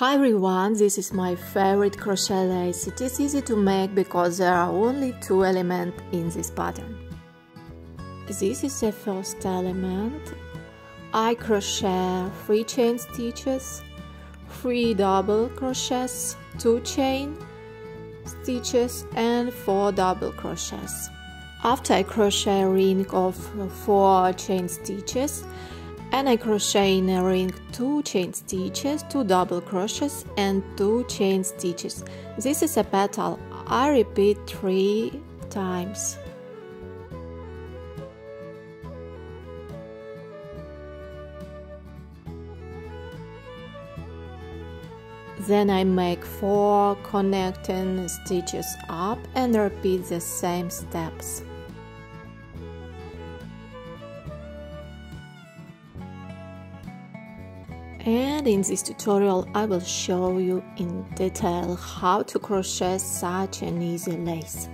Hi everyone, this is my favorite crochet lace. It is easy to make because there are only two elements in this pattern. This is the first element. I crochet 3 chain stitches, 3 double crochets, 2 chain stitches and 4 double crochets. After I crochet a ring of 4 chain stitches, and I crochet in a ring 2 chain stitches, 2 double crochets and 2 chain stitches. This is a petal. I repeat 3 times. Then I make 4 connecting stitches up and repeat the same steps. And in this tutorial I will show you in detail how to crochet such an easy lace.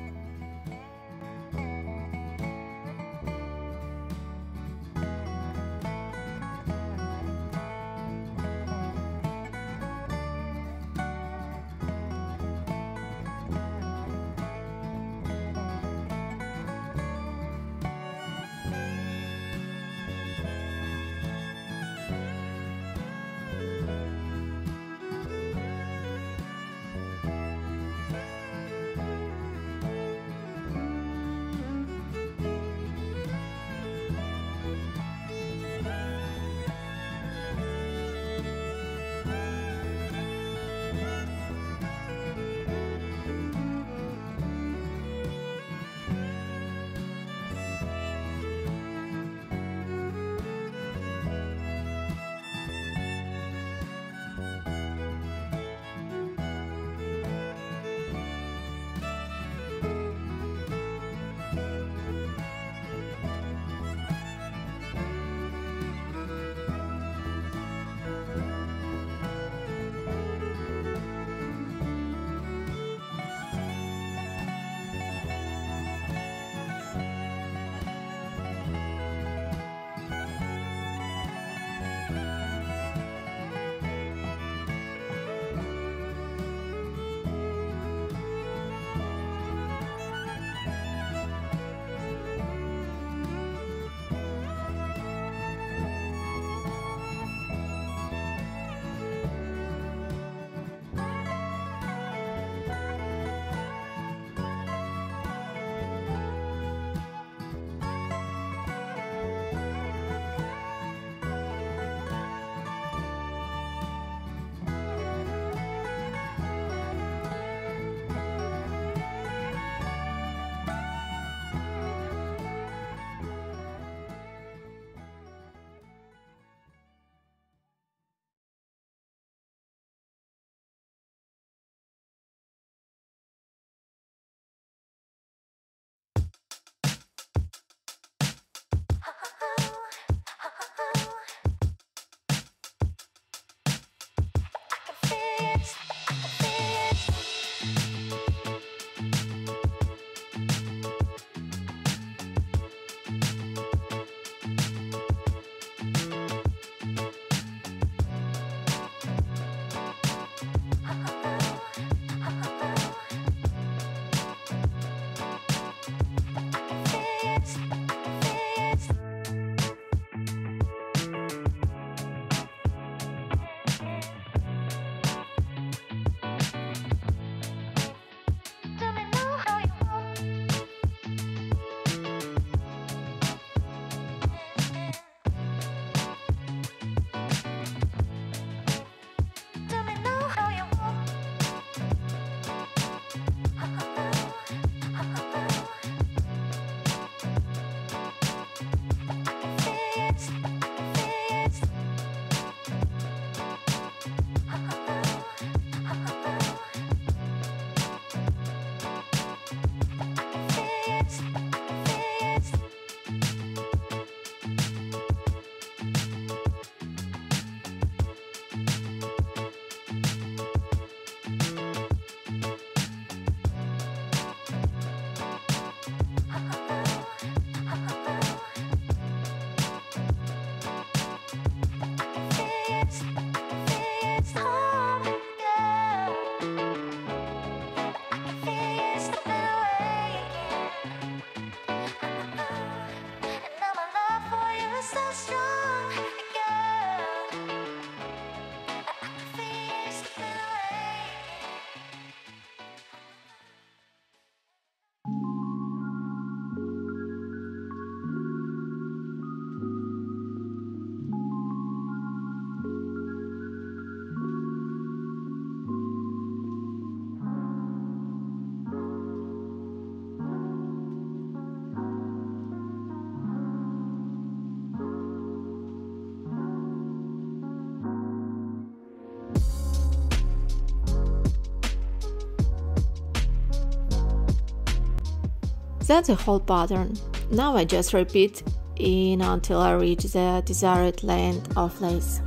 That's the whole pattern. Now I just repeat in until I reach the desired length of lace.